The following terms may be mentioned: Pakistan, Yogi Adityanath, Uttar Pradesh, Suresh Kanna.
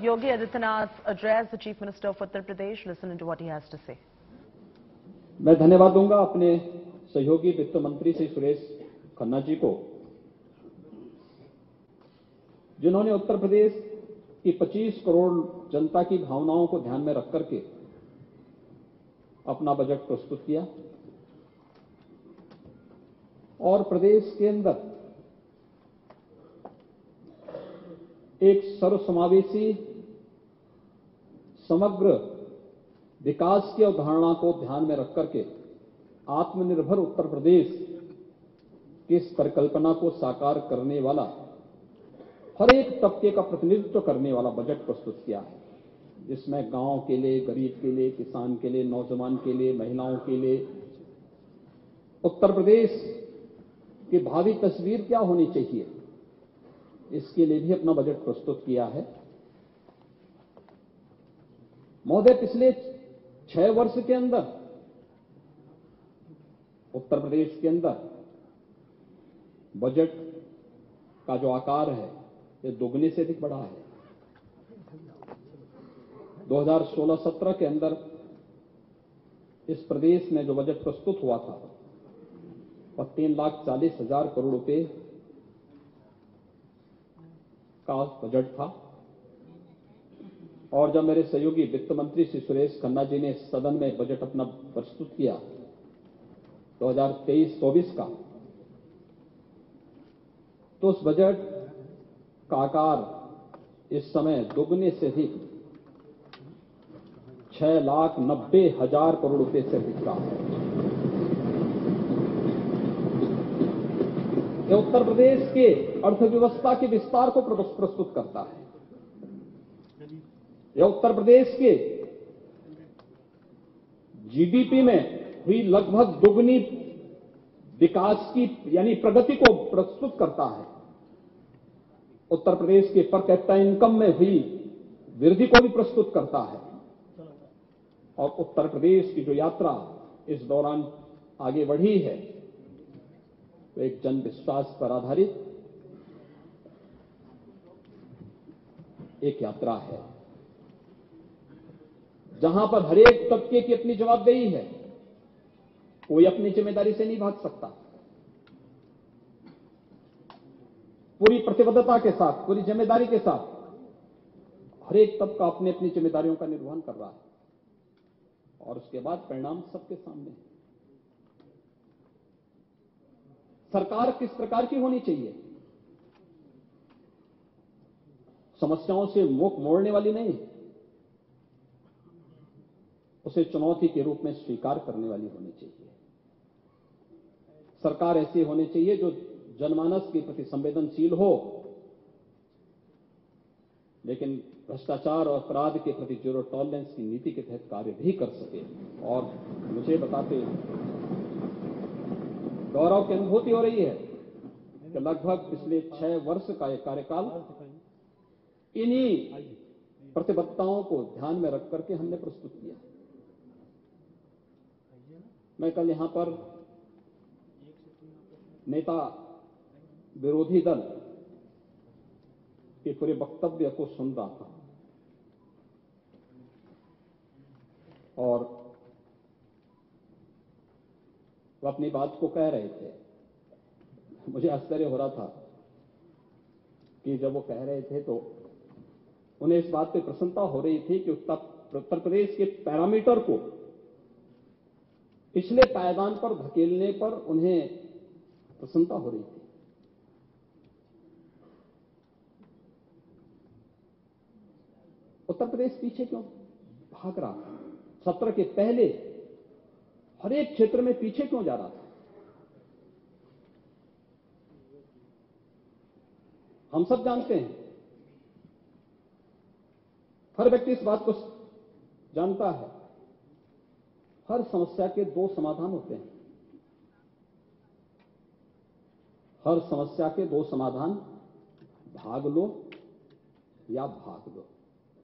Yogi Adityanath addressed the Chief Minister of Uttar Pradesh. Listen into what he has to say. मैं धन्यवाद दूंगा अपने सहयोगी वित्त मंत्री श्री सुरेश खन्ना जी को, जिन्होंने उत्तर प्रदेश की 25 करोड़ जनता की भावनाओं को ध्यान में रख करके अपना बजट प्रस्तुत किया और प्रदेश के अंदर एक सर्वसमावेशी समग्र विकास की अवधारणा को ध्यान में रख करके आत्मनिर्भर उत्तर प्रदेश की परिकल्पना को साकार करने वाला, हर एक तबके का प्रतिनिधित्व करने वाला बजट प्रस्तुत किया है, जिसमें गांव के लिए, गरीब के लिए, किसान के लिए, नौजवान के लिए, महिलाओं के लिए उत्तर प्रदेश की भावी तस्वीर क्या होनी चाहिए, इसके लिए भी अपना बजट प्रस्तुत किया है। महोदय, पिछले 6 वर्ष के अंदर उत्तर प्रदेश के अंदर बजट का जो आकार है, ये दोगुने से अधिक बढ़ा है। 2016-17 के अंदर इस प्रदेश में जो बजट प्रस्तुत हुआ था, 3,40,000 करोड़ रुपए का बजट था। और जब मेरे सहयोगी वित्त मंत्री श्री सुरेश खन्ना जी ने सदन में बजट अपना प्रस्तुत किया 2023-24 का, तो उस बजट का आकार इस समय दोगुने से अधिक 6,90,000 करोड़ रुपए से अधिक का है। यह उत्तर प्रदेश के अर्थव्यवस्था के विस्तार को प्रस्तुत करता है। यह उत्तर प्रदेश के जीडीपी में हुई लगभग दोगुनी विकास की यानी प्रगति को प्रस्तुत करता है। उत्तर प्रदेश के पर कैपिटा इनकम में हुई वृद्धि को भी प्रस्तुत करता है। और उत्तर प्रदेश की जो यात्रा इस दौरान आगे बढ़ी है, तो एक जन विश्वास पर आधारित एक यात्रा है, जहां पर हरेक तबके की अपनी जवाबदेही है। कोई अपनी जिम्मेदारी से नहीं भाग सकता। पूरी प्रतिबद्धता के साथ, पूरी जिम्मेदारी के साथ हरेक तबका अपनी अपनी जिम्मेदारियों का निर्वहन कर रहा है और उसके बाद परिणाम सबके सामने है। सरकार किस प्रकार की होनी चाहिए? समस्याओं से मुख मोड़ने वाली नहीं, उसे चुनौती के रूप में स्वीकार करने वाली होनी चाहिए। सरकार ऐसी होनी चाहिए जो जनमानस के प्रति संवेदनशील हो, लेकिन भ्रष्टाचार और अपराध के प्रति जीरो टॉलरेंस की नीति के तहत कार्य भी कर सके। और मुझे बताते गौरव की अनुभूति हो रही है कि लगभग पिछले 6 वर्ष का यह कार्यकाल इन्हीं प्रतिबद्धताओं को ध्यान में रख करके हमने प्रस्तुत किया। मैं कल यहां पर नेता विरोधी दल के पूरे वक्तव्य को सुन रहा था और वो अपनी बात को कह रहे थे। मुझे आश्चर्य हो रहा था कि जब वो कह रहे थे तो उन्हें इस बात पे प्रसन्नता हो रही थी कि उत्तर प्रदेश के पैरामीटर को पिछले पायदान पर धकेलने पर उन्हें प्रसन्नता हो रही थी। उत्तर प्रदेश पीछे क्यों भाग रहा था? 17 के पहले हर एक क्षेत्र में पीछे क्यों जा रहा था? हम सब जानते हैं, हर व्यक्ति इस बात को जानता है, हर समस्या के 2 समाधान होते हैं। हर समस्या के 2 समाधान, भाग लो या भाग दो।